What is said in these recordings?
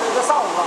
了一个上午了。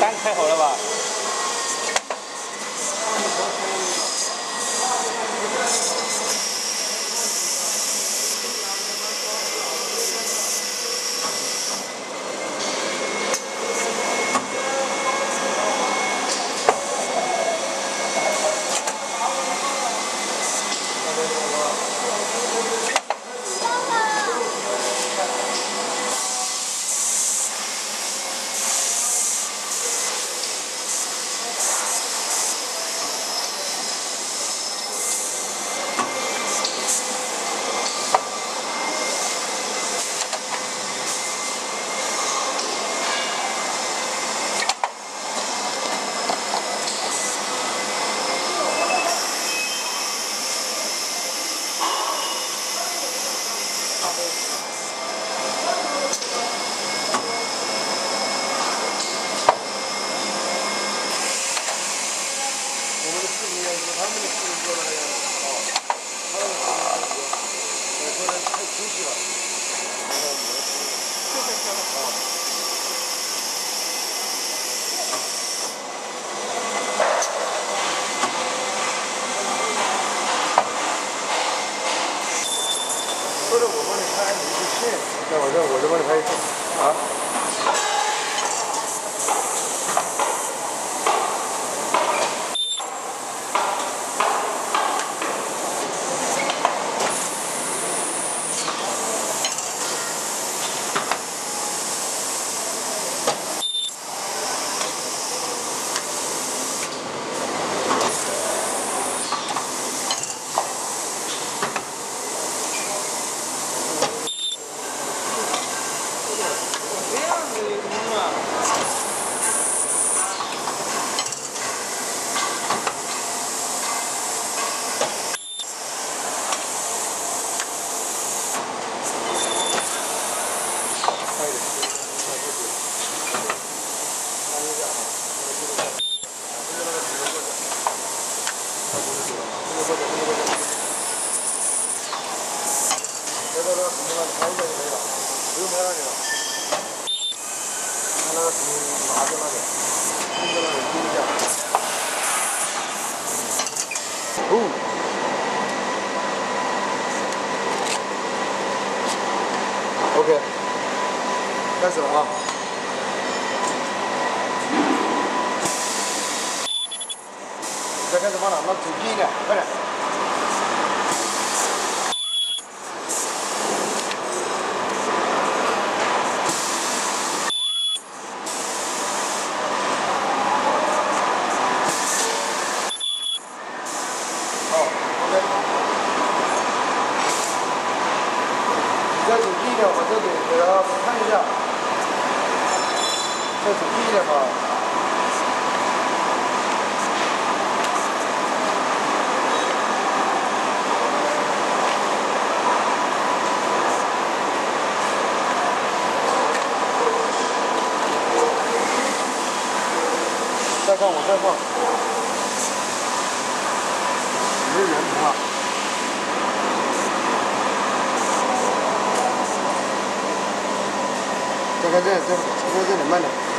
单开好了吧？拿着那个，盯着那里盯一下。哦。 OK， 开始了啊！再开始放了，那走近一点，快点！好 ，OK。 再走近一点，我这里给大家看一下。再走近一点吧。再看，我再放。没有圆盘啊。 看这，这里慢点。